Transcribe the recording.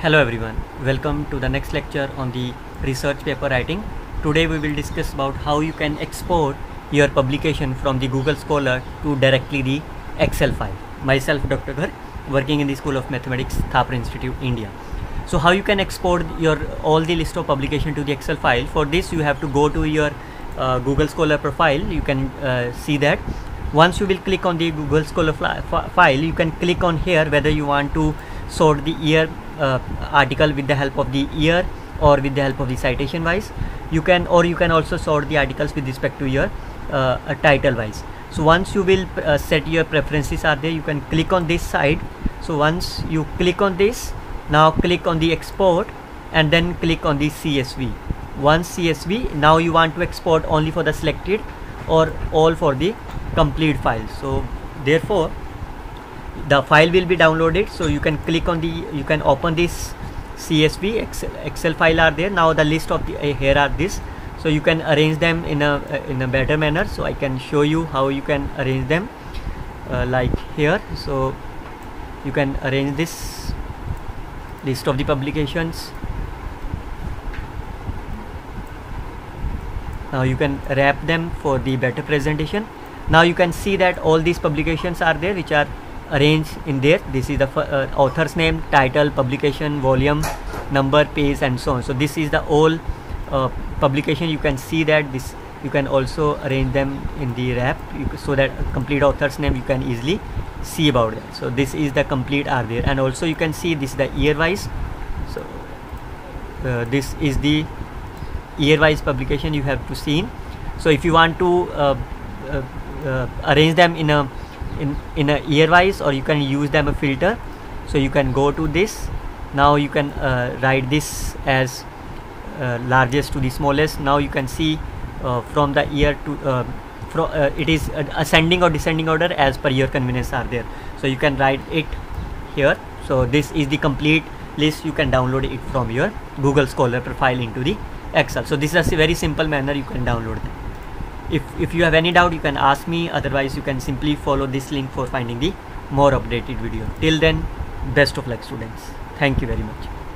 Hello everyone, welcome to the next lecture on the research paper writing. Today we will discuss about how you can export your publication from the Google Scholar to directly the Excel file. Myself Dr. Garg, working in the School of Mathematics, Thapar Institute, India. So how you can export your all the list of publication to the Excel file? For this you have to go to your Google Scholar profile. You can see that once you will click on the Google Scholar file, you can click on here whether you want to sort the year article with the help of the year or with the help of the citation wise. You can, or you can also sort the articles with respect to your title wise. So once you will set your preferences are there, you can click on this side. So once you click on this, now click on the export and then click on the CSV. Once CSV, now you want to export only for the selected or all for the complete file. So therefore the file will be downloaded. So you can click on the, you can open this CSV, Excel file are there. Now the list of the here are this, so you can arrange them in a better manner. So I can show you how you can arrange them like here. So you can arrange this list of the publications. Now you can wrap them for the better presentation. Now you can see that all these publications are there which are arrange in there. This is the author's name, title, publication, volume, number, page and so on. So this is the all publication. You can see that this, you can also arrange them in the wrap so that complete author's name you can easily see about that. So this is the complete are there, and also you can see this is the year wise. So this is the year wise publication you have to see. So if you want to arrange them in a year wise, or you can use them a filter, so you can go to this. Now you can write this as largest to the smallest. Now you can see from the year to it is ascending or descending order as per your convenience are there. So you can write it here. So this is the complete list. You can download it from your Google Scholar profile into the Excel. So this is a very simple manner you can download them. If you have any doubt, you can ask me. Otherwise you can simply follow this link for finding the more updated video. Till then, best of luck students. Thank you very much.